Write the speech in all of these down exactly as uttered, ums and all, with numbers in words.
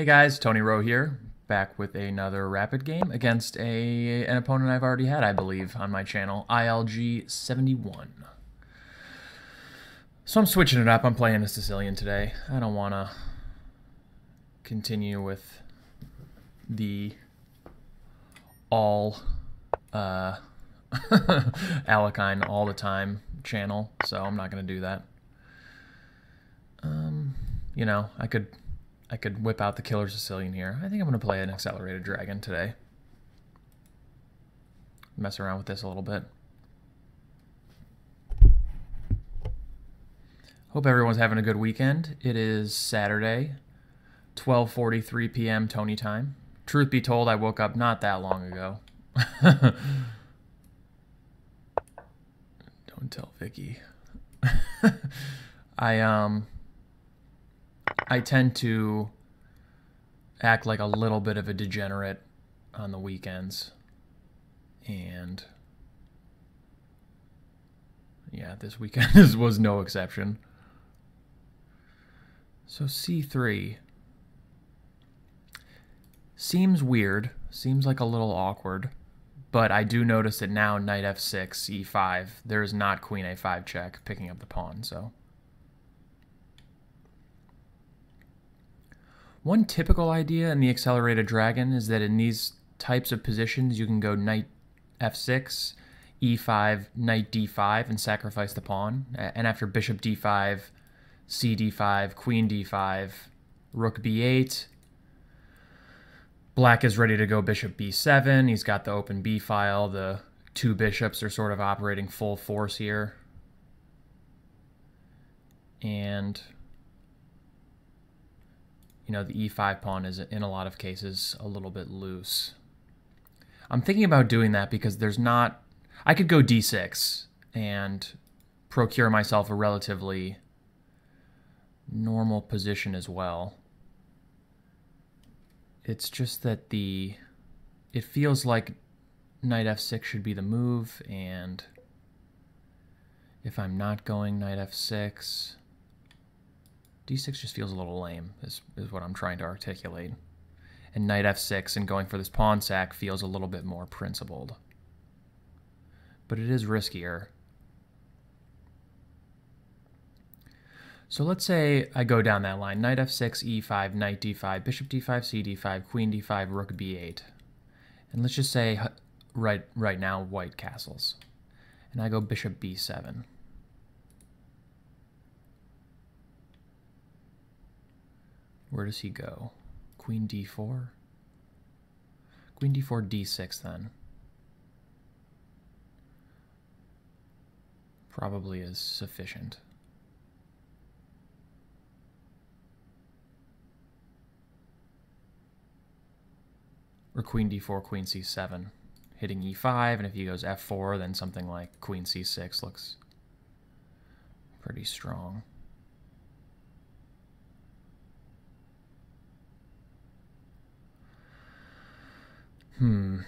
Hey guys, Tony Ro here, back with another rapid game against a an opponent I've already had, I believe, on my channel, I L G seventy-one. So I'm switching it up. I'm playing a Sicilian today. I don't want to continue with the all uh, Alekhine all the time channel, so I'm not going to do that. Um, you know, I could... I could whip out the killer Sicilian here. I think I'm going to play an Accelerated Dragon today. Mess around with this a little bit. Hope everyone's having a good weekend. It is Saturday, twelve forty-three p m Tony time. Truth be told, I woke up not that long ago. Don't tell Vicky. I, um... I tend to act like a little bit of a degenerate on the weekends, and yeah, this weekend was no exception. So C three seems weird, seems like a little awkward, but I do notice that now knight f six, e five, there is not queen a five check picking up the pawn, so... One typical idea in the Accelerated Dragon is that in these types of positions, you can go knight f six, e five, knight d five, and sacrifice the pawn. And after bishop d five, c d five, queen d five, rook b eight, black is ready to go bishop b seven. He's got the open b file. The two bishops are sort of operating full force here. And... you know, the e five pawn is, in a lot of cases, a little bit loose. I'm thinking about doing that because there's not... I could go d six and procure myself a relatively normal position as well. It's just that the... it feels like knight f six should be the move, and if I'm not going knight f six... d six just feels a little lame, is, is what I'm trying to articulate. And knight f six and going for this pawn sack feels a little bit more principled. But it is riskier. So let's say I go down that line. Knight f six, e five, knight d five, bishop d five, c d five, queen d five, rook b eight. And let's just say right, right now white castles. And I go bishop b seven. Where does he go? Queen d four? Queen d four, d six then. Probably is sufficient. Or queen d four, queen c seven. Hitting e five, and if he goes f four, then something like queen c six looks pretty strong. Hmm.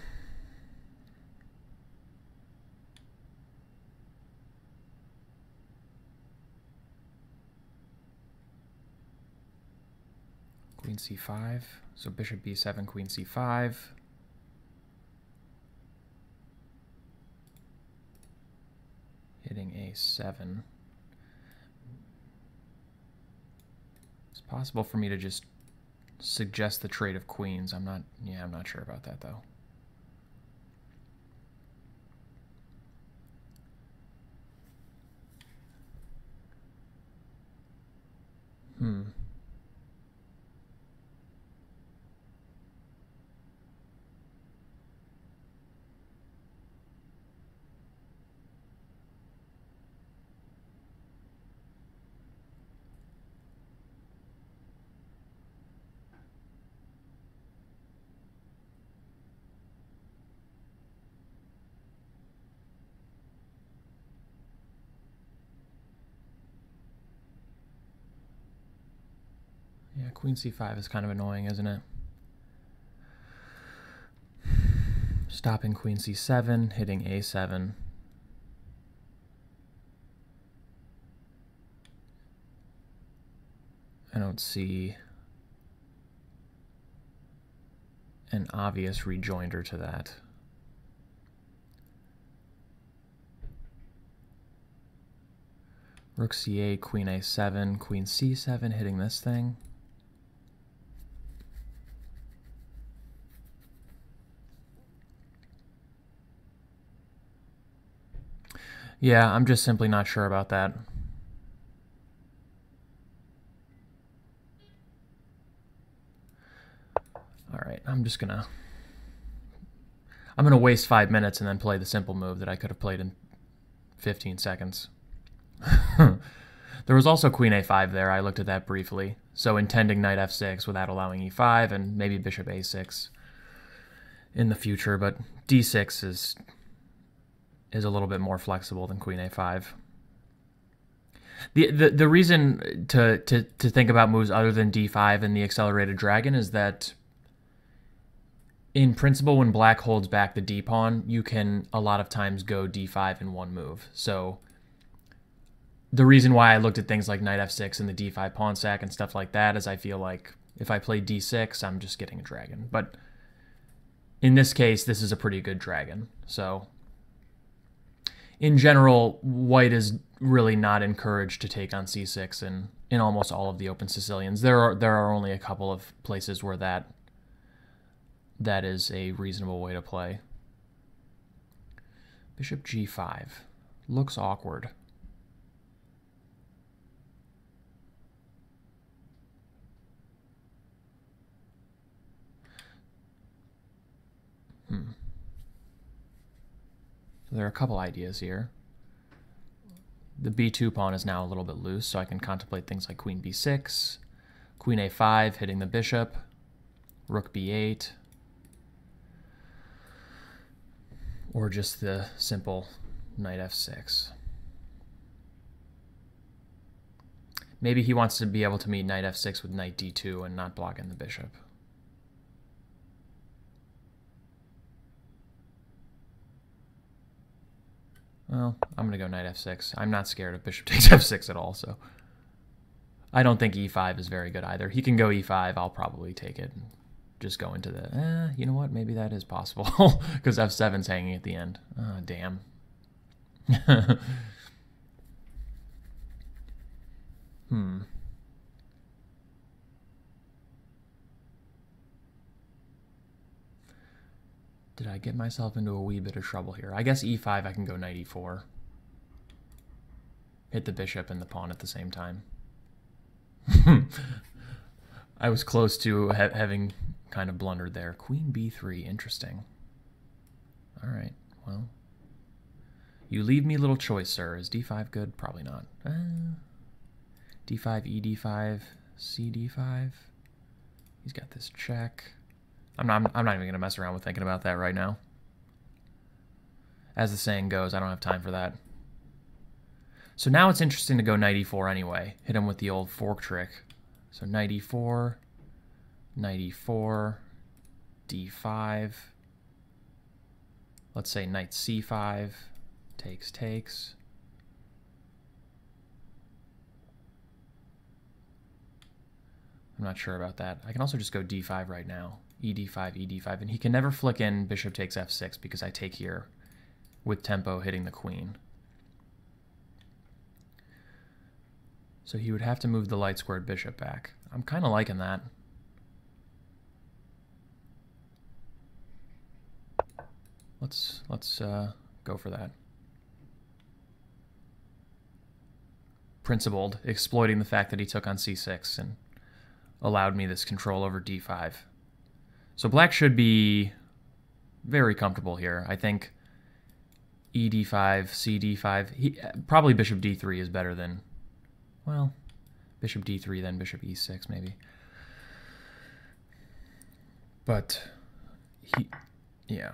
Queen c five. So bishop b seven, queen c five. Hitting a seven. It's possible for me to just suggest the trade of queens. I'm not, yeah, I'm not sure about that though. Hmm. Queen c five is kind of annoying, isn't it? Stopping queen c seven, hitting a seven. I don't see an obvious rejoinder to that. Rook c eight, queen a seven, queen c seven, hitting this thing. Yeah, I'm just simply not sure about that. All right, I'm just gonna I'm gonna waste five minutes and then play the simple move that I could have played in fifteen seconds. There was also queen a five there. I looked at that briefly. So intending knight f six without allowing e five, and maybe bishop a six in the future, but d six is is a little bit more flexible than queen a five. The, the the reason to to to think about moves other than d five in the accelerated dragon is that in principle, when black holds back the d pawn, you can a lot of times go d five in one move. So the reason why I looked at things like knight f six and the d five pawn sack and stuff like that is I feel like if I play d six, I'm just getting a dragon. But in this case, this is a pretty good dragon. So in general, white is really not encouraged to take on c six in, in almost all of the open Sicilians. There are there are only a couple of places where that that is a reasonable way to play. Bishop g five. Looks awkward. Hmm. There are a couple ideas here. The b two pawn is now a little bit loose, so I can contemplate things like queen b six, queen a five, hitting the bishop, rook b eight, or just the simple knight f six. Maybe he wants to be able to meet knight f six with knight d two and not blocking the bishop. Well, I'm going to go knight f six. I'm not scared of bishop takes f six at all, so I don't think e five is very good either. He can go e five. I'll probably take it and just go into the, eh, you know what? Maybe that is possible because f seven's hanging at the end. Oh, damn. hmm. Did I get myself into a wee bit of trouble here? I guess e five, I can go knight e four. Hit the bishop and the pawn at the same time. I was close to ha having kind of blundered there. Queen b three, interesting. All right, well. You leave me little choice, sir. Is d five good? Probably not. Uh, d five, e d five, c d five. He's got this check. I'm not, I'm not even going to mess around with thinking about that right now. As the saying goes, I don't have time for that. So now it's interesting to go knight e four anyway. Hit him with the old fork trick. So knight e four, knight e four, d five. Let's say knight c five, takes, takes. I'm not sure about that. I can also just go d five right now. E d five, e d five, and he can never flick in bishop takes f six because I take here with tempo hitting the queen. So he would have to move the light squared bishop back. I'm kind of liking that. Let's let's uh, go for that. Principled, exploiting the fact that he took on c six and allowed me this control over d five. So black should be very comfortable here. I think e d five, c d five, he, probably bishop d three is better than, well, bishop d three, then bishop e six maybe. But, he, yeah,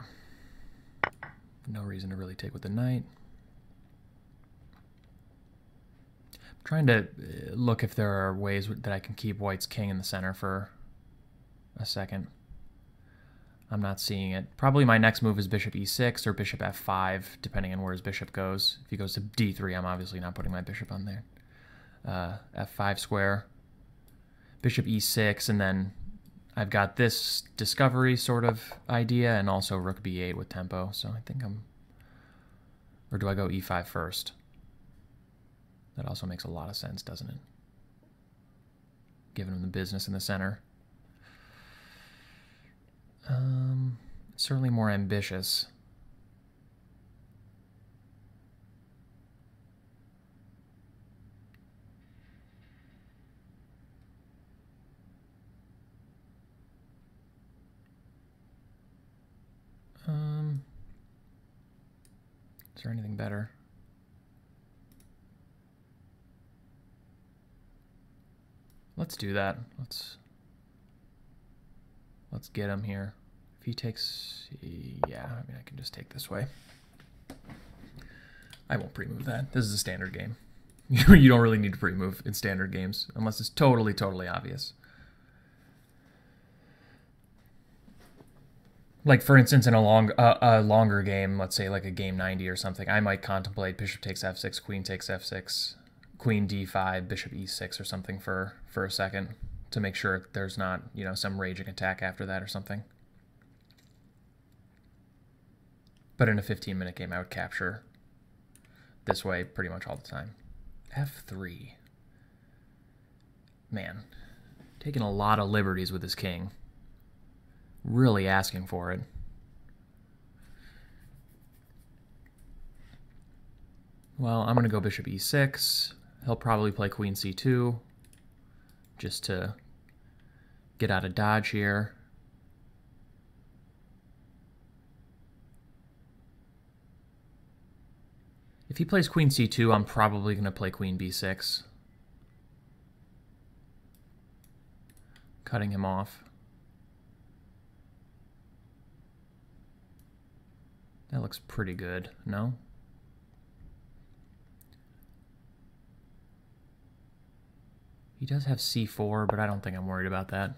no reason to really take with the knight. I'm trying to look if there are ways that I can keep white's king in the center for a second. I'm not seeing it. Probably my next move is bishop e six or bishop f five, depending on where his bishop goes. If he goes to d three, I'm obviously not putting my bishop on there. Uh, f five square, bishop e six, and then I've got this discovery sort of idea and also rook b eight with tempo. So I think I'm... Or do I go e five first? That also makes a lot of sense, doesn't it? Giving him the business in the center. Um, certainly more ambitious. Um, is there anything better? Let's do that. Let's let's get him here. If he takes, yeah, I mean, I can just take this way. I won't pre-move that. This is a standard game. You don't really need to pre-move in standard games unless it's totally, totally obvious. Like, for instance, in a long, uh, a longer game, let's say like a game ninety or something, I might contemplate bishop takes f six, queen takes f six, queen d five, bishop e six or something for, for a second to make sure there's not, you know, some raging attack after that or something. But in a fifteen-minute game, I would capture this way pretty much all the time. f three. Man, taking a lot of liberties with his king. Really asking for it. Well, I'm going to go bishop e six. He'll probably play queen c two just to get out of dodge here. If he plays queen c two, I'm probably going to play queen b six. Cutting him off. That looks pretty good, no? He does have c four, but I don't think I'm worried about that.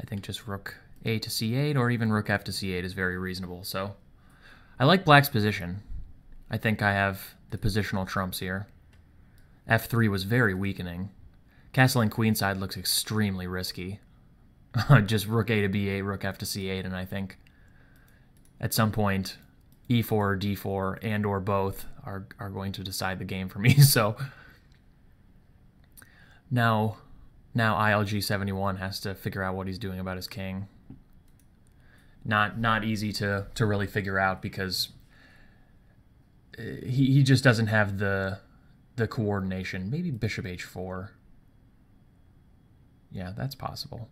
I think just rook a to c eight or even rook f to c eight is very reasonable, so... I like black's position. I think I have the positional trumps here. f three was very weakening. Castling queenside looks extremely risky. Just rook a to b eight, rook f to c eight, and I think at some point e four or d four and or both are, are going to decide the game for me. So now, now I L G seventy-one has to figure out what he's doing about his king. Not not easy to, to really figure out because he, he just doesn't have the, the coordination. Maybe bishop h four. Yeah, that's possible.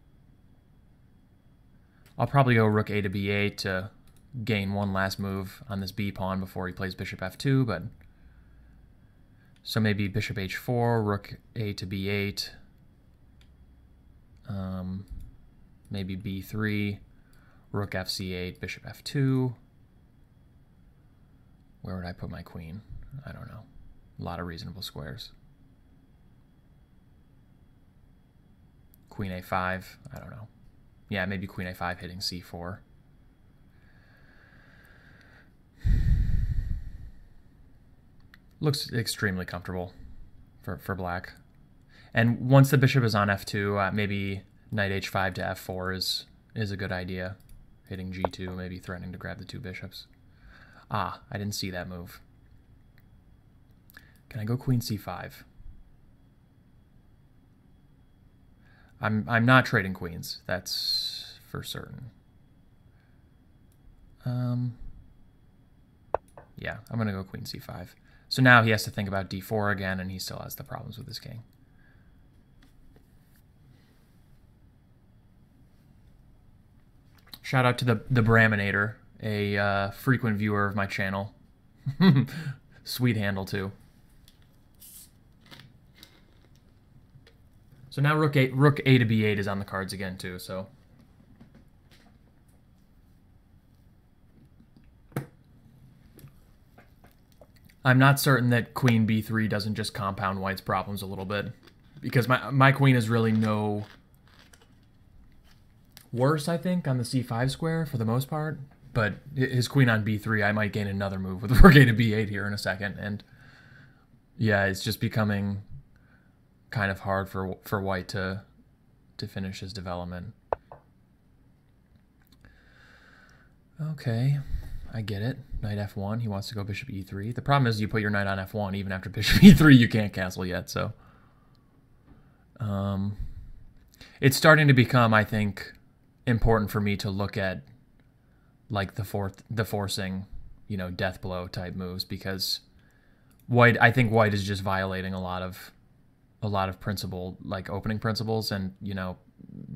I'll probably go rook a to b eight to gain one last move on this b pawn before he plays bishop f two, but... So maybe bishop h four, rook a to b eight, um, maybe b three, rook f c eight, bishop f two. Where would I put my queen? I don't know. A lot of reasonable squares. Queen a five, I don't know. Yeah, maybe queen a five hitting c four. Looks extremely comfortable for, for black. And once the bishop is on f two, uh, maybe knight h five to f four is, is a good idea. Hitting g two, maybe threatening to grab the two bishops. Ah, I didn't see that move. Can I go queen c five? I'm I'm not trading queens. That's for certain. Um. Yeah, I'm gonna go queen c five. So now he has to think about d four again, and he still has the problems with his king. Shout out to the the Braminator, a uh, frequent viewer of my channel. Sweet handle too. So now rook a, rook a to b eight is on the cards again too, so. I'm not certain that queen b three doesn't just compound white's problems a little bit. Because my, my queen is really no worse, I think, on the c five square for the most part. But his queen on b three, I might gain another move with rook a to b eight here in a second. And yeah, it's just becoming... kind of hard for for White to to finish his development. Okay, I get it. Knight f one, he wants to go bishop e three. The problem is you put your knight on f one, even after bishop e three you can't castle yet, so... Um, it's starting to become, I think, important for me to look at, like, the fourth, the forcing, you know, death blow type moves, because White, I think White is just violating a lot of, a lot of principle, like, opening principles, and, you know,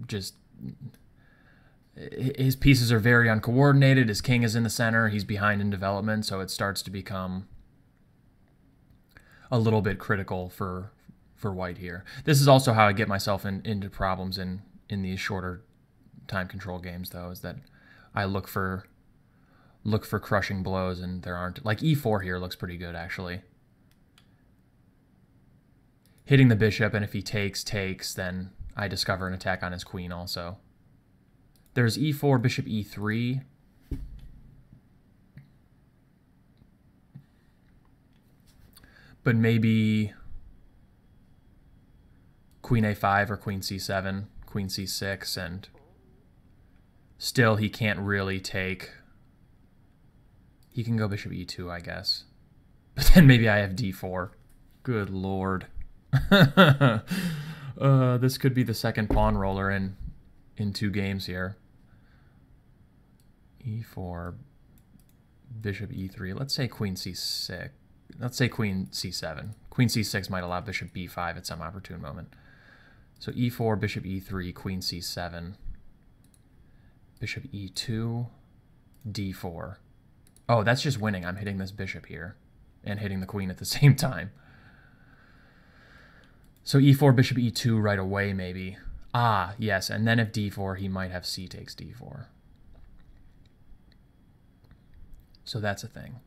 just... his pieces are very uncoordinated. His king is in the center. He's behind in development, so it starts to become a little bit critical for for White here. This is also how I get myself in, into problems in, in these shorter time control games, though, is that I look for look for crushing blows, and there aren't. Like, e four here looks pretty good, actually. Hitting the bishop, and if he takes, takes, then I discover an attack on his queen also. There's e four, bishop e three. But maybe queen a five or queen c seven, queen c six, and still he can't really take. He can go bishop e two, I guess. But then maybe I have d four. Good lord. uh, this could be the second pawn roller in, in two games here. e four, bishop e three. Let's say queen c six. Let's say queen c seven. Queen c six might allow bishop b five at some opportune moment. So e four, bishop e three, queen c seven, bishop e two, d four. Oh, that's just winning. I'm hitting this bishop here and hitting the queen at the same time. So e four, bishop e two right away maybe. Ah, yes, and then if d four, he might have c takes d four. So that's a thing.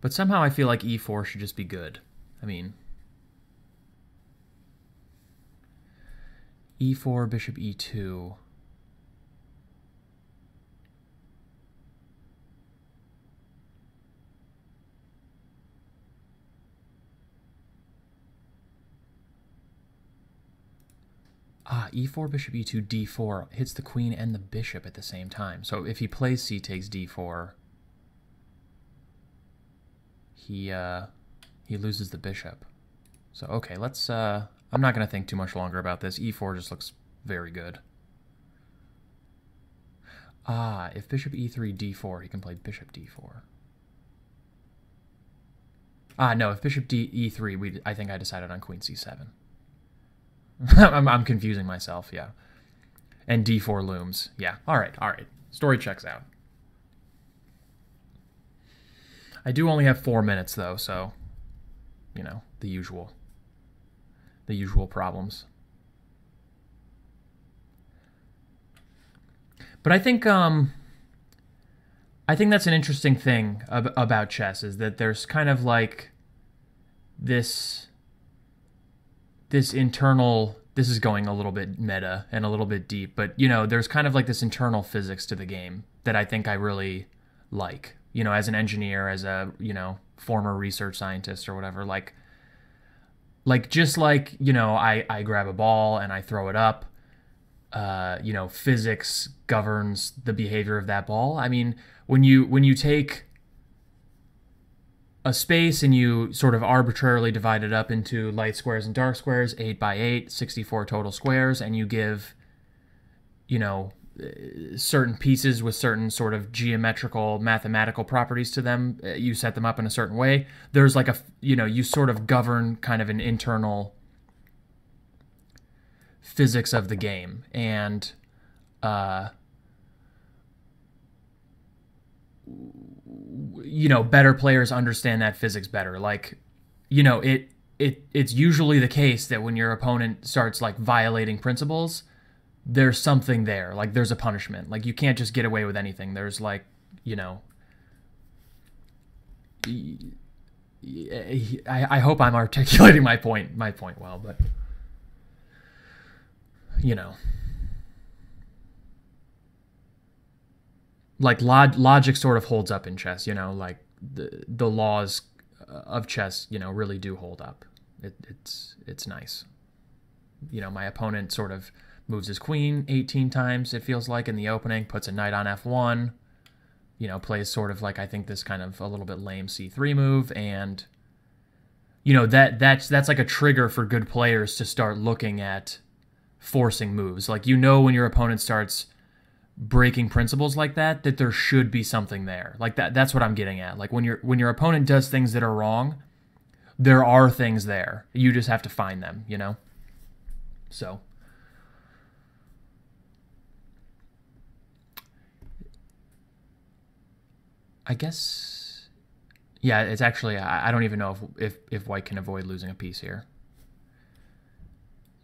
But somehow I feel like e four should just be good. I mean... e four, bishop e two... Ah, e four, bishop e two, d four. Hits the queen and the bishop at the same time. So if he plays c takes d four, he uh, he loses the bishop. So, okay, let's... Uh, I'm not going to think too much longer about this. e four just looks very good. Ah, if bishop e three, d four, he can play bishop d four. Ah, no, if bishop D, e three, we, I think I decided on queen c seven. I'm, I'm confusing myself, yeah. And d four looms. Yeah, all right, all right. Story checks out. I do only have four minutes, though, so, you know, the usual. The usual problems. But I think, um... I think that's an interesting thing ab- about chess, is that there's kind of like this... this internal, this is going a little bit meta and a little bit deep, but, you know, there's kind of like this internal physics to the game that I think I really like, you know, as an engineer, as a, you know, former research scientist or whatever, like, like, just like, you know, I, I grab a ball and I throw it up, uh, you know, physics governs the behavior of that ball. I mean, when you, when you take a space and you sort of arbitrarily divide it up into light squares and dark squares, eight by eight, sixty-four total squares, and you give, you know, certain pieces with certain sort of geometrical, mathematical properties to them. You set them up in a certain way. There's like a, you know, you sort of govern kind of an internal physics of the game. And, uh... you know, better players understand that physics better. Like, you know, it it it's usually the case that when your opponent starts, like, violating principles, there's something there. Like, there's a punishment. Like, you can't just get away with anything. There's, like, you know... I, I hope I'm articulating my point, my point well, but... You know... Like, log logic sort of holds up in chess, you know, like the the laws of chess, you know, really do hold up. It, it's it's nice. You know, my opponent sort of moves his queen eighteen times, it feels like, in the opening, puts a knight on f one, you know, plays sort of like, I think, this kind of a little bit lame c three move, and, you know, that that's that's like a trigger for good players to start looking at forcing moves. Like, you know, when your opponent starts breaking principles like that, that there should be something there. Like, that that's what I'm getting at. Like, when your when your opponent does things that are wrong, there are things there. You just have to find them, you know? So I guess, yeah, it's actually, I don't even know if, if, if white can avoid losing a piece here.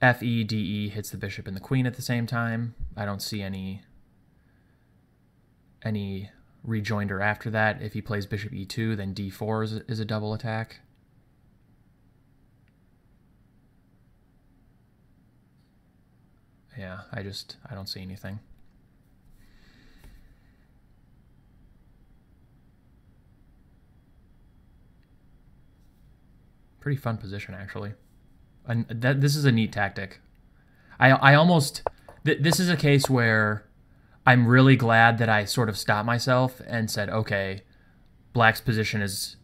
F, E, D, E hits the bishop and the queen at the same time. I don't see any any rejoinder after that. If he plays bishop E two, then D four is, is a double attack. Yeah, I just, I don't see anything. Pretty fun position, actually. And that, this is a neat tactic. I, I almost, th this is a case where I'm really glad that I sort of stopped myself and said, okay, black's position is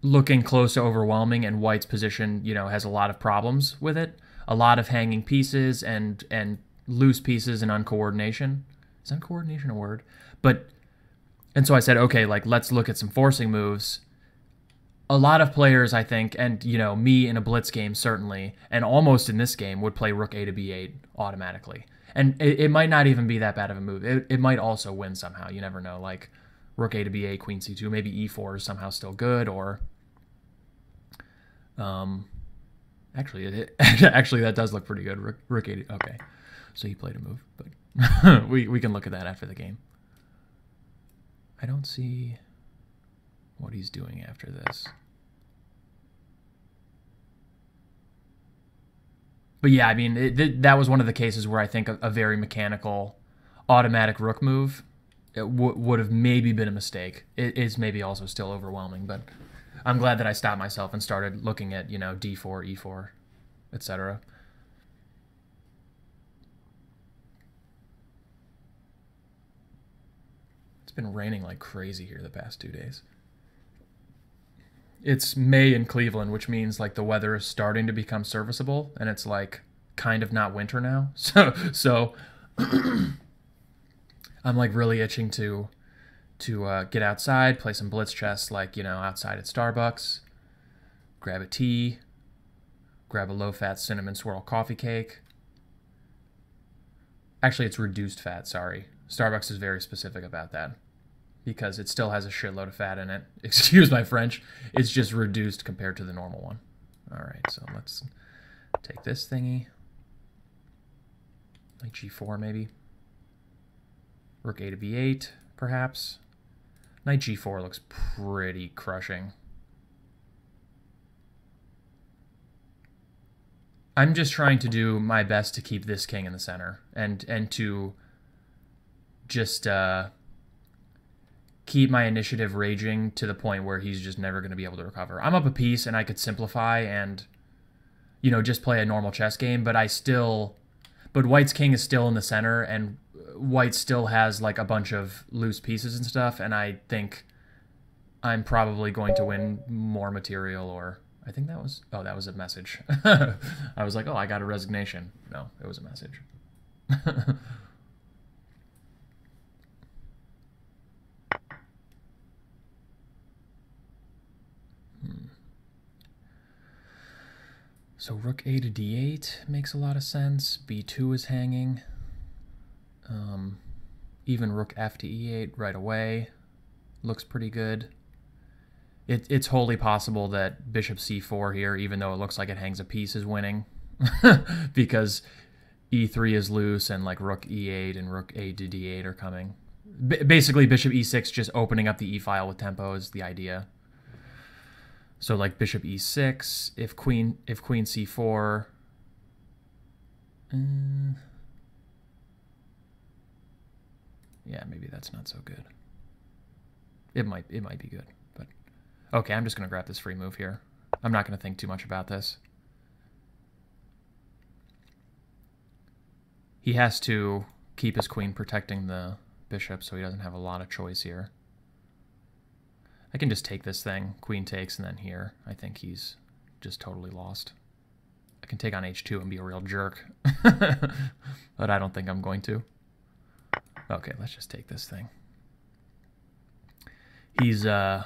looking close to overwhelming, and white's position, you know, has a lot of problems with it. A lot of hanging pieces and and loose pieces and uncoordination. Is uncoordination a word? But, and so I said, okay, like, let's look at some forcing moves. A lot of players, I think, and, you know, me in a blitz game certainly, and almost in this game, would play rook A to B eight automatically. And it, it might not even be that bad of a move. It, it might also win somehow. You never know. Like, rook A to B eight, queen C two, maybe E four is somehow still good, or... Um... Actually, it, actually, that does look pretty good. Rook, rook eight, okay. So he played a move, but we, we can look at that after the game. I don't see what he's doing after this. But yeah, I mean, it, th that was one of the cases where I think a, a very mechanical, automatic rook move it w would have maybe been a mistake. It is maybe also still overwhelming, but... I'm glad that I stopped myself and started looking at, you know, D four, E four, et cetera. It's been raining like crazy here the past two days. It's May in Cleveland, which means, like, the weather is starting to become serviceable, and it's, like, kind of not winter now. So, so I'm, like, really itching to... to uh, get outside, play some blitz chess, like, you know, outside at Starbucks, grab a tea, grab a low-fat cinnamon swirl coffee cake. Actually, it's reduced fat, sorry. Starbucks is very specific about that because it still has a shitload of fat in it. Excuse my French. It's just reduced compared to the normal one. All right, so let's take this thingy. Like G four, maybe. Rook A to B eight, perhaps. Knight G four looks pretty crushing. I'm just trying to do my best to keep this king in the center and and to just uh, keep my initiative raging to the point where he's just never going to be able to recover. I'm up a piece and I could simplify and, you know, just play a normal chess game, but I still... But white's king is still in the center, and white still has, like, a bunch of loose pieces and stuff, and I think I'm probably going to win more material, or... I think that was... Oh, that was a message. I was like, oh, I got a resignation. No, it was a message. hmm. So rook A to D eight makes a lot of sense. B two is hanging. Um, even rook F to E eight right away looks pretty good. It, it's wholly possible that bishop C four here, even though it looks like it hangs a piece, is winning because E three is loose and, like, rook E eight and rook A to D eight are coming. B basically, bishop E six just opening up the E file with tempo is the idea. So, like, bishop E six, if queen if queen C four. Um, Yeah, maybe that's not so good. It might it might be good, but okay, I'm just gonna grab this free move here. I'm not gonna think too much about this. He has to keep his queen protecting the bishop, so he doesn't have a lot of choice here. I can just take this thing, queen takes, and then here. I think he's just totally lost. I can take on h two and be a real jerk, but I don't think I'm going to. Okay, let's just take this thing. He's, uh,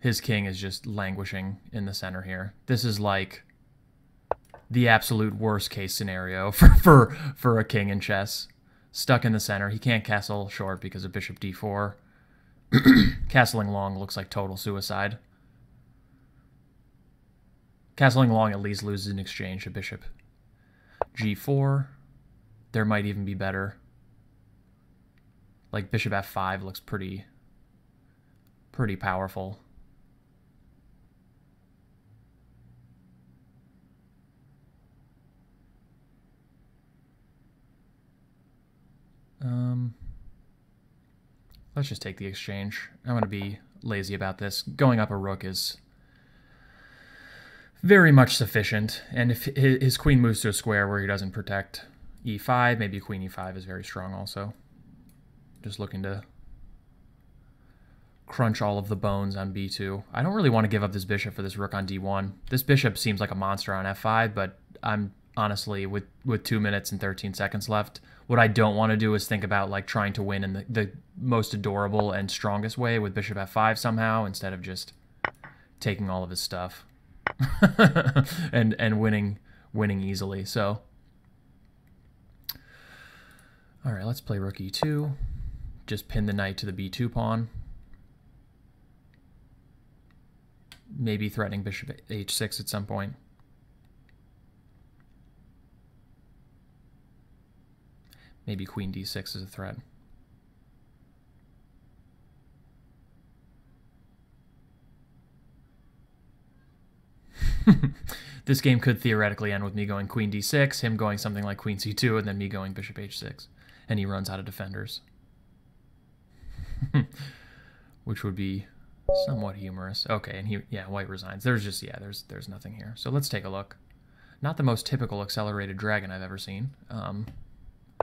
his king is just languishing in the center here. This is like the absolute worst case scenario for, for, for a king in chess. Stuck in the center. He can't castle short because of bishop d four. Castling long looks like total suicide. Castling long at least loses an exchange to bishop g four. There might even be better. Like bishop f five looks pretty... pretty powerful. Um, let's just take the exchange. I'm going to be lazy about this. Going up a rook is very much sufficient, and if his queen moves to a square where he doesn't protect e five, maybe queen e five is very strong also. Just looking to crunch all of the bones on b two. I don't really want to give up this bishop for this rook on d one. This bishop seems like a monster on f five, but I'm honestly, with, with two minutes and thirteen seconds left, what I don't want to do is think about like trying to win in the, the most adorable and strongest way with bishop f five somehow, instead of just taking all of his stuff and and winning winning easily. So, all right, let's play rook e two. Just pin the knight to the b two pawn. Maybe threatening bishop h six at some point. Maybe queen d six is a threat. This game could theoretically end with me going queen d six, him going something like queen c two, and then me going bishop h six. And he runs out of defenders. Which would be... somewhat humorous. Okay, and he, yeah, white resigns. There's just, yeah, there's there's nothing here. So let's take a look. Not the most typical accelerated dragon I've ever seen. Um,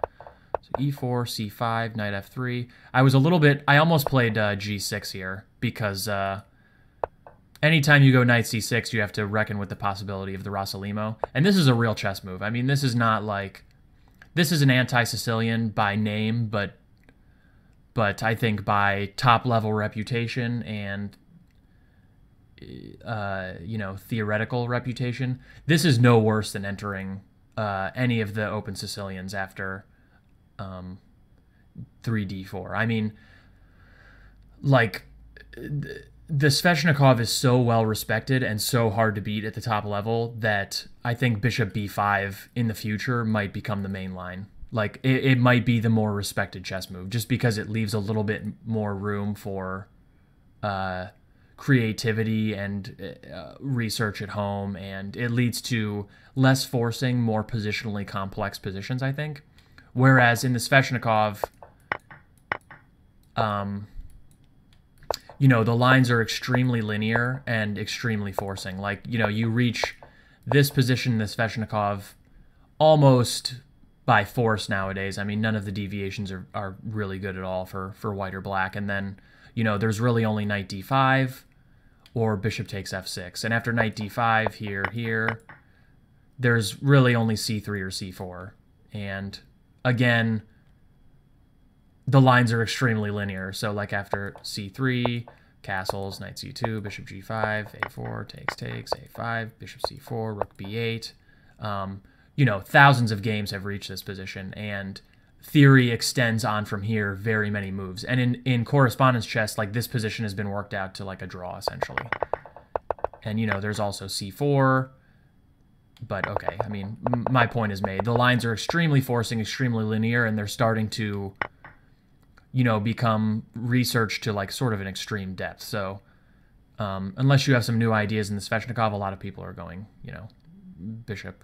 so e four, c five, knight f three. I was a little bit, I almost played uh, g six here, because uh, anytime you go knight c six, you have to reckon with the possibility of the Rossolimo. And this is a real chess move. I mean, this is not like, this is an anti-Sicilian by name, but But I think by top-level reputation and, uh, you know, theoretical reputation, this is no worse than entering uh, any of the Open Sicilians after um, three d four. I mean, like, the Sveshnikov is so well-respected and so hard to beat at the top level that I think bishop b five in the future might become the main line. Like, it, it might be the more respected chess move, just because it leaves a little bit more room for uh, creativity and uh, research at home, and it leads to less forcing, more positionally complex positions, I think. Whereas in the Sveshnikov, um, you know, the lines are extremely linear and extremely forcing. Like, you know, you reach this position in the Sveshnikov almost... by force nowadays. I mean, none of the deviations are, are really good at all for, for white or black. And then, you know, there's really only knight d five or bishop takes f six. And after knight d five, here, here, there's really only c three or c four. And again, the lines are extremely linear. So like after c three, castles, knight c two, bishop g five, a four, takes, takes, a five, bishop c four, rook b eight. Um, You know, thousands of games have reached this position, and theory extends on from here very many moves. And in, in correspondence chess, like, this position has been worked out to, like, a draw, essentially. And, you know, there's also c four, but, okay, I mean, m my point is made. The lines are extremely forcing, extremely linear, and they're starting to, you know, become researched to, like, sort of an extreme depth. So, um, unless you have some new ideas in the Sveshnikov, a lot of people are going, you know, bishop...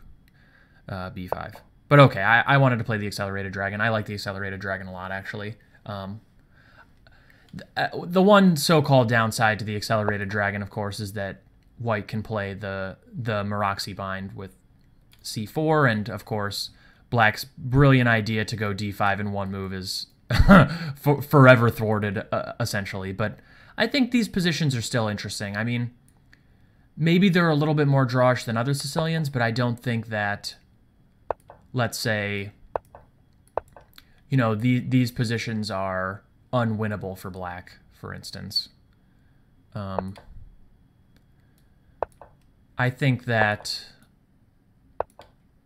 Uh, b five. But okay, I, I wanted to play the Accelerated Dragon. I like the Accelerated Dragon a lot, actually. Um, The one so-called downside to the Accelerated Dragon, of course, is that White can play the the Maroczy bind with c four, and of course, Black's brilliant idea to go d five in one move is for, forever thwarted, uh, essentially. But I think these positions are still interesting. I mean, maybe they're a little bit more drawish than other Sicilians, but I don't think that, let's say, you know, the, these positions are unwinnable for Black, for instance. Um, I think that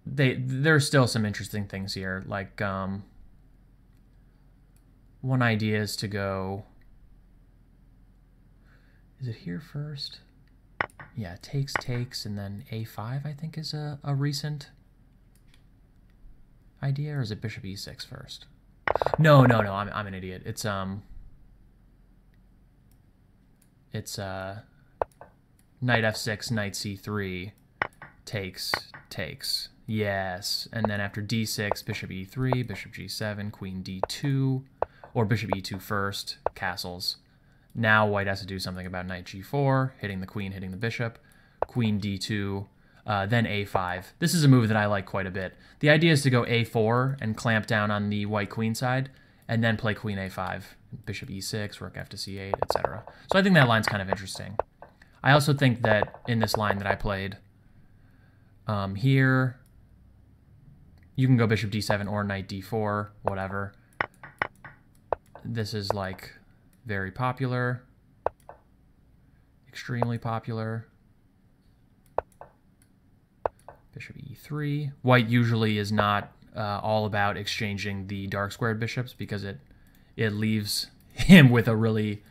they there's still some interesting things here. Like, um, one idea is to go... Is it here first? Yeah, takes, takes, and then a five, I think, is a, a recent idea. Or is it bishop e six first? No, no, no, I'm, I'm an idiot. It's, um... It's, uh... knight f six, knight c three, takes, takes. Yes, and then after d six, bishop e three, bishop g seven, queen d two, or bishop e two first, castles. Now White has to do something about knight g four, hitting the queen, hitting the bishop, queen d two, uh, then a five. This is a move that I like quite a bit. The idea is to go a four and clamp down on the white queen side, and then play queen a five, bishop e six, rook f to c eight, et cetera. So I think that line's kind of interesting. I also think that in this line that I played um, here, you can go bishop d seven or knight d four, whatever. This is like very popular, extremely popular. Bishop e three. White usually is not uh, all about exchanging the dark squared bishops because it it leaves him with a really,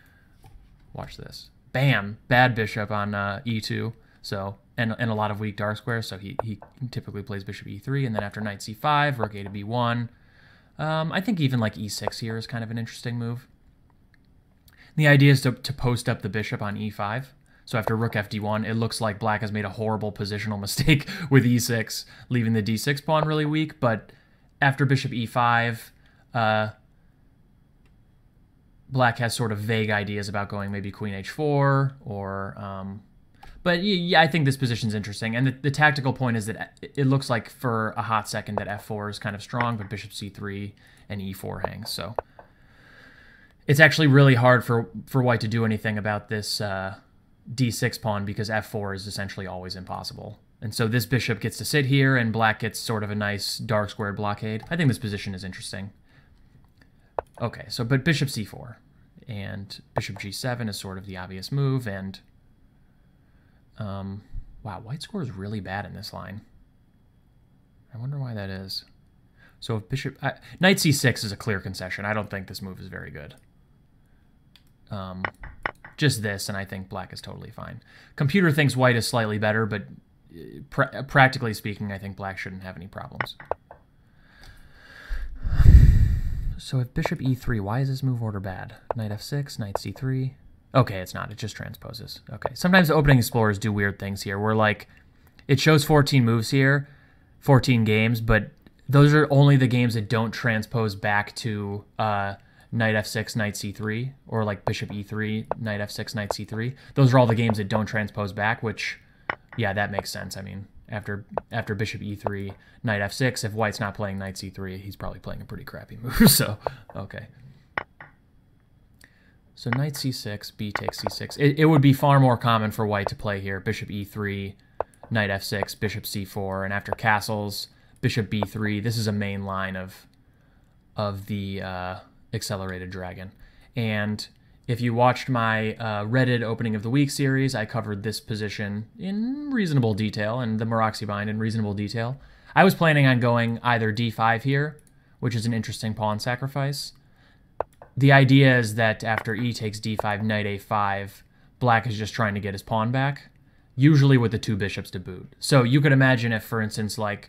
watch this. Bam, bad bishop on uh, e two, so and, and a lot of weak dark squares, so he, he typically plays bishop e three, and then after knight c five, rook a to b one. Um, I think even like e six here is kind of an interesting move. The idea is to, to post up the bishop on e five, so after rook f d one, it looks like Black has made a horrible positional mistake with e six, leaving the d six pawn really weak, but after bishop e five, uh, Black has sort of vague ideas about going maybe queen h four or... Um, but yeah, I think this position's interesting. And the, the tactical point is that it looks like for a hot second that f four is kind of strong, but bishop c three and e four hangs. So it's actually really hard for, for White to do anything about this uh, d six pawn because f four is essentially always impossible. And so this bishop gets to sit here and Black gets sort of a nice dark squared blockade. I think this position is interesting. Okay, so, but bishop c four, and bishop g seven is sort of the obvious move, and, um, wow, White scores really bad in this line. I wonder why that is. So if bishop, I, knight c six is a clear concession. I don't think this move is very good. Um, just this, and I think Black is totally fine. Computer thinks White is slightly better, but pra practically speaking, I think Black shouldn't have any problems. So if bishop e three, why is this move order bad? Knight f six, knight c three. Okay, it's not. It just transposes. Okay. Sometimes opening explorers do weird things here. We're like, it shows fourteen moves here, fourteen games, but those are only the games that don't transpose back to uh, knight f six, knight c three, or like bishop e three, knight f six, knight c three. Those are all the games that don't transpose back, which, yeah, that makes sense. I mean, After after bishop e three, knight f six, if White's not playing knight c three, he's probably playing a pretty crappy move, so, okay. So knight c six, b takes c six. It, it would be far more common for White to play here, bishop e three, knight f six, bishop c four, and after castles, bishop b three. This is a main line of, of the uh, Accelerated Dragon. And if you watched my uh, Reddit Opening of the Week series, I covered this position in reasonable detail and the Maroczy bind in reasonable detail. I was planning on going either d five here, which is an interesting pawn sacrifice. The idea is that after e takes d five, knight a five, Black is just trying to get his pawn back, usually with the two bishops to boot. So you could imagine if, for instance, like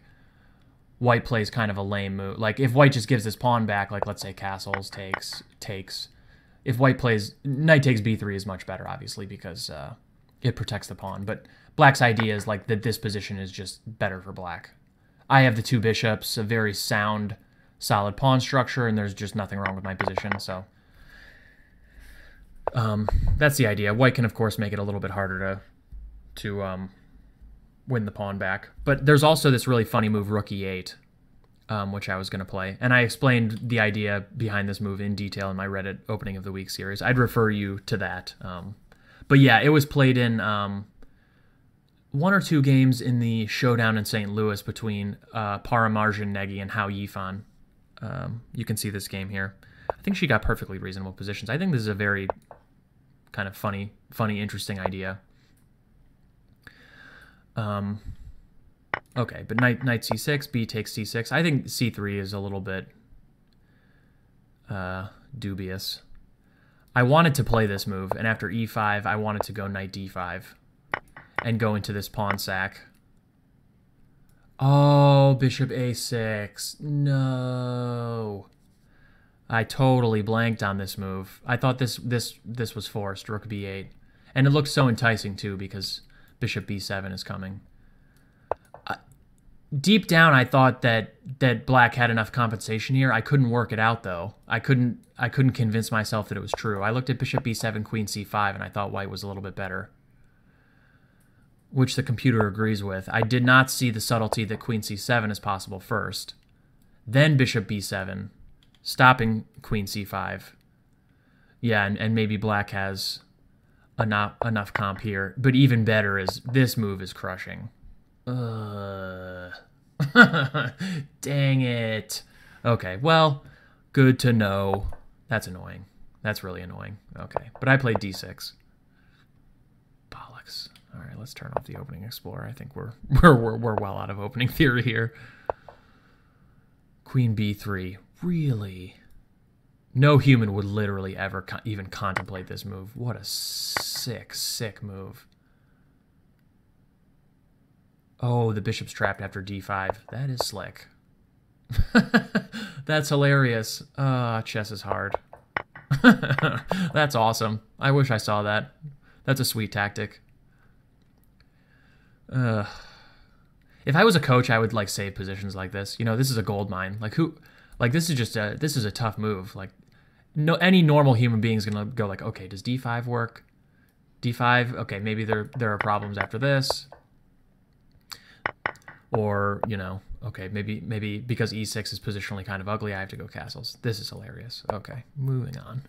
White plays kind of a lame move. Like if White just gives his pawn back, like let's say castles, takes, takes... If White plays, knight takes b three is much better, obviously, because uh, it protects the pawn. But Black's idea is like that this position is just better for Black. I have the two bishops, a very sound, solid pawn structure, and there's just nothing wrong with my position. So Um, that's the idea. White can, of course, make it a little bit harder to to um, win the pawn back. But there's also this really funny move, rook e eight, um, which I was going to play. And I explained the idea behind this move in detail in my Reddit Opening of the Week series. I'd refer you to that. Um, but yeah, it was played in um, one or two games in the showdown in Saint Louis between uh, Parimarjan Negi and Hao Yifan. Um, you can see this game here. I think she got perfectly reasonable positions. I think this is a very kind of funny, funny, interesting idea. Um, okay, but knight, knight c six, b takes c six. I think c three is a little bit uh, dubious. I wanted to play this move, and after e five, I wanted to go knight d five and go into this pawn sack. Oh, bishop a six. No. I totally blanked on this move. I thought this this this was forced, rook b eight. And it looks so enticing, too, because bishop b seven is coming. Uh, deep down, I thought that, that black had enough compensation here. I couldn't work it out, though. I couldn't, I couldn't convince myself that it was true. I looked at bishop b seven, queen c five, and I thought white was a little bit better, which the computer agrees with. I did not see the subtlety that queen c seven is possible first. Then bishop b seven. Stopping queen c five. Yeah, and, and maybe black has enough, enough comp here. But even better is this move is crushing. Uh, dang it. Okay, well, good to know. That's annoying. That's really annoying. Okay, but I played d six. Bollocks. All right, let's turn off the Opening Explorer. I think we're we're we're, we're well out of opening theory here. Queen b three. Really? No human would literally ever co even contemplate this move. What a sick, sick move. Oh, the bishop's trapped after d five. That is slick. That's hilarious. Ah, uh, chess is hard. That's awesome. I wish I saw that. That's a sweet tactic. Uh, if I was a coach, I would like save positions like this. You know, this is a gold mine. Like who... Like, this is just a, this is a tough move. Like, no, any normal human being is going to go like, okay, does d five work? d five, okay, maybe there, there are problems after this. Or, you know, okay, maybe, maybe because e six is positionally kind of ugly, I have to go castles. This is hilarious. Okay, moving on.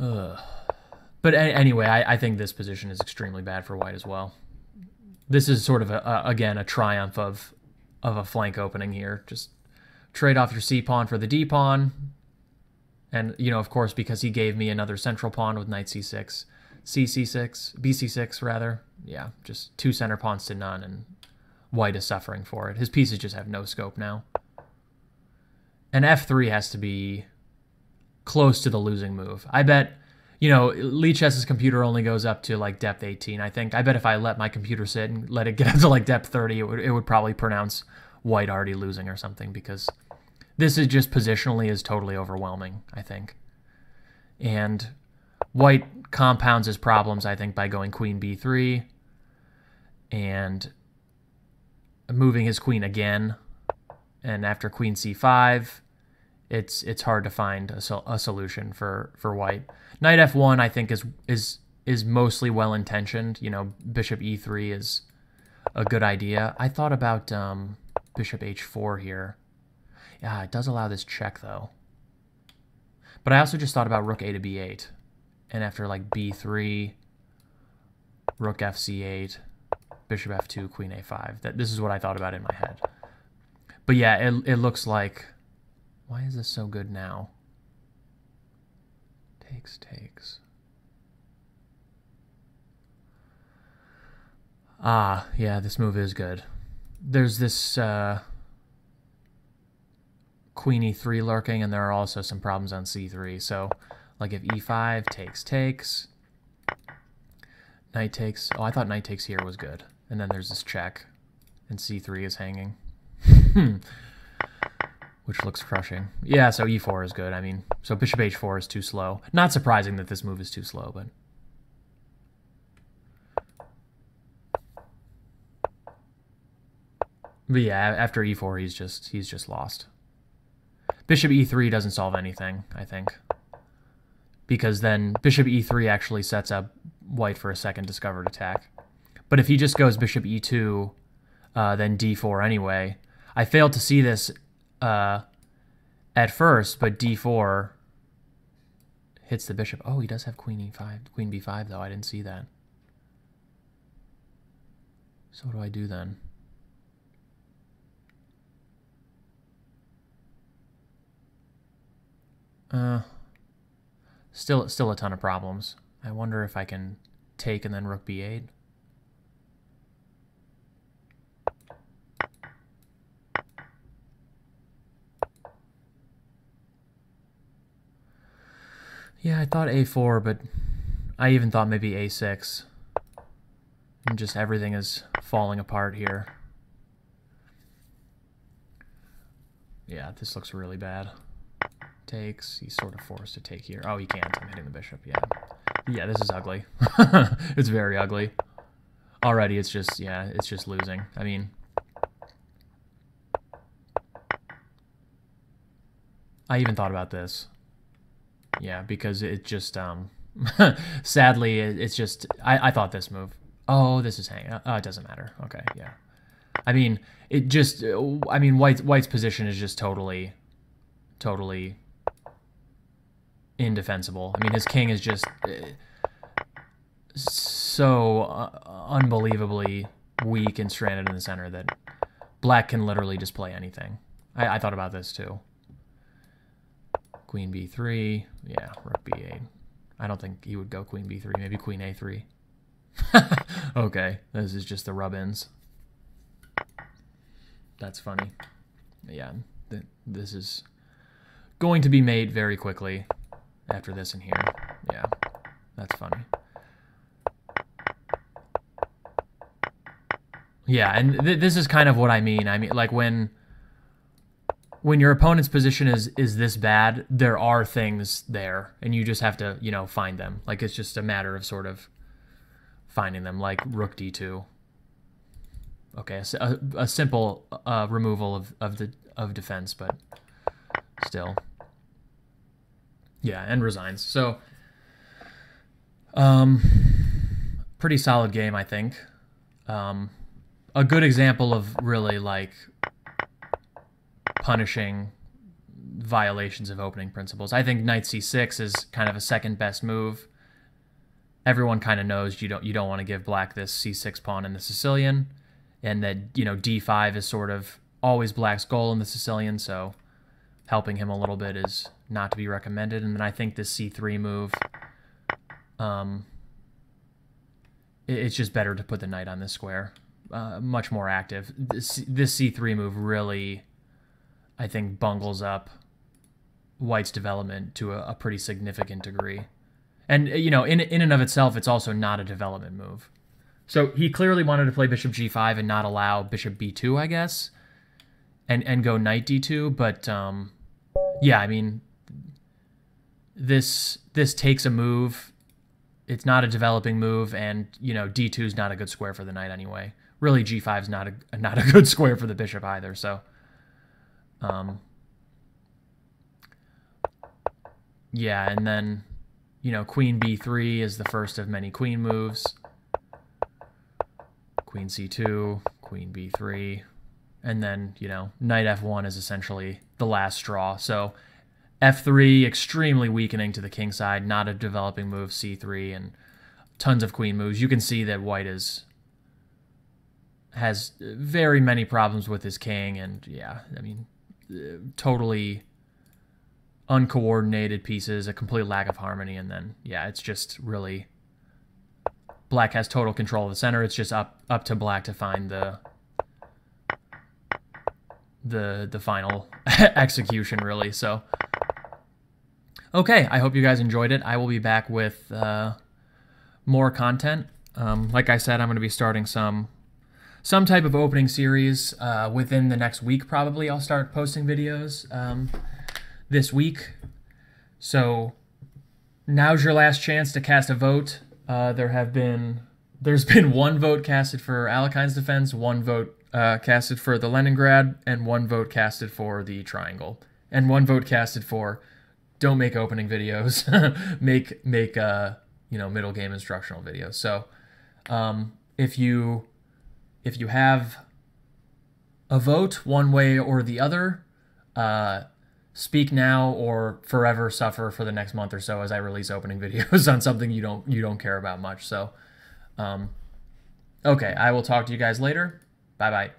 Ugh. But anyway, I, I think this position is extremely bad for white as well. This is sort of, a, a, again, a triumph of... of a flank opening here. Just trade off your c-pawn for the d-pawn. And, you know, of course, because he gave me another central pawn with knight c six, c c six, b c six, rather. Yeah, just two center pawns to none, and white is suffering for it. His pieces just have no scope now. And f three has to be close to the losing move. I bet, you know, Lee Chess's computer only goes up to, like, depth eighteen, I think. I bet if I let my computer sit and let it get up to, like, depth thirty, it would, it would probably pronounce white already losing or something, because this is just positionally is totally overwhelming, I think. And white compounds his problems, I think, by going queen b three and moving his queen again. And after queen c five... It's it's hard to find a, sol a solution for, for white. Knight f one, I think, is is is mostly well intentioned. You know, bishop e three is a good idea. I thought about um, bishop h four here. Yeah, it does allow this check though. But I also just thought about rook a to b eight, and after like b three, rook f c eight, bishop f two, queen a five. That this is what I thought about in my head. But yeah, it it looks like. Why is this so good now? Takes, takes. Ah, yeah, this move is good. There's this uh, queen e three lurking, and there are also some problems on c three. So, like if e five, takes, takes. Knight takes. Oh, I thought knight takes here was good. And then there's this check, and c three is hanging. Hmm. Which looks crushing. Yeah, so e four is good. I mean, so bishop h four is too slow. Not surprising that this move is too slow, but... But yeah, after e four, he's just he's just lost. Bishop e three doesn't solve anything, I think. because then bishop e three actually sets up white for a second discovered attack. But if he just goes bishop e two, uh, then d four anyway. I failed to see this uh, at first, but d four hits the bishop. Oh, he does have queen e five, queen b five, though. I didn't see that. So what do I do then? Uh, still, still a ton of problems. I wonder if I can take and then rook b eight. Yeah, I thought a four, but I even thought maybe a six. And just everything is falling apart here. Yeah, this looks really bad. Takes. He's sort of forced to take here. Oh, he can't. I'm hitting the bishop. Yeah. Yeah, this is ugly. It's very ugly. Already, it's just, yeah, it's just losing. I mean, I even thought about this. Yeah, because it just, um, sadly, it, it's just, I, I thought this move. Oh, this is hanging. Oh, it doesn't matter. Okay, yeah. I mean, it just, I mean, White's, White's position is just totally, totally indefensible. I mean, his king is just so uh, unbelievably weak and stranded in the center that black can literally just play anything. I, I thought about this too. Queen b three, yeah, rook b eight. I don't think he would go queen b three, maybe queen a three. Okay, this is just the rub-ins. That's funny. Yeah, th this is going to be made very quickly after this and here. Yeah, that's funny. Yeah, and th this is kind of what I mean. I mean, like, when when your opponent's position is is this bad, there are things there, and you just have to, you know, find them. Like, it's just a matter of sort of finding them, like rook d two. Okay, a, a simple uh, removal of, of the of defense, but still. Yeah, and resigns. So, um, pretty solid game, I think. Um, a good example of really like punishing violations of opening principles. I think knight c six is kind of a second best move. Everyone kind of knows you don't you don't want to give black this c six pawn in the Sicilian, and that, you know, d five is sort of always black's goal in the Sicilian, so helping him a little bit is not to be recommended. And then I think this c three move, um, it, it's just better to put the knight on this square, uh, much more active. This, this c three move really, I think, bungles up White's development to a, a pretty significant degree. And, you know, in in and of itself, it's also not a development move. So he clearly wanted to play bishop g five and not allow bishop b two, I guess, and and go knight d two. But, um, yeah, I mean, this this takes a move. It's not a developing move, and, you know, d two is not a good square for the knight anyway. Really, g five is not a, not a good square for the bishop either, so... Um, yeah, and then... You know, queen b three is the first of many queen moves. Queen c two, queen b three. And then, you know, knight f one is essentially the last straw. So f three, extremely weakening to the king side, not a developing move, c three, and tons of queen moves. You can see that White is has very many problems with his king, and, yeah, I mean, totally... uncoordinated pieces, a complete lack of harmony, and then, yeah, it's just really... Black has total control of the center. It's just up up to Black to find the the the final execution, really. So, okay, I hope you guys enjoyed it. I will be back with uh, more content. Um, like I said, I'm going to be starting some some type of opening series uh, within the next week, probably. I'll start posting videos. Um, This week, so now's your last chance to cast a vote. Uh, there have been there's been one vote casted for Alekhine's defense, one vote uh, casted for the Leningrad, and one vote casted for the Triangle, and one vote casted for don't make opening videos. make make uh, you know, middle game instructional videos. So um, if you if you have a vote one way or the other, uh, speak now or forever suffer for the next month or so as I release opening videos on something you don't you don't care about much. So um, okay, I will talk to you guys later. Bye bye.